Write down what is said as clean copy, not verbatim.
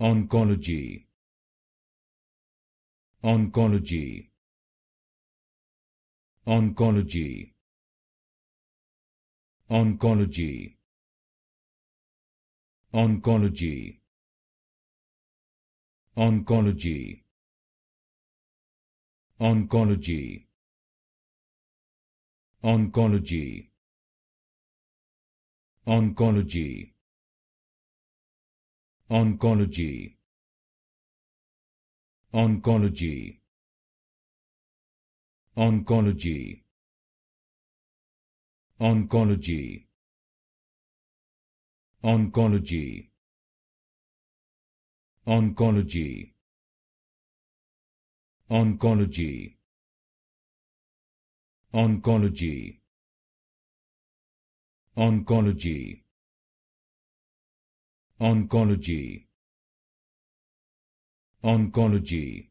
Oncology. Oncology. Oncology. Oncology. Oncology. Oncology. Oncology. Oncology. Oncology. Oncology. Oncology. Oncology. Oncology. Oncology. Oncology. Oncology. Oncology. Oncology. Oncology. Oncology.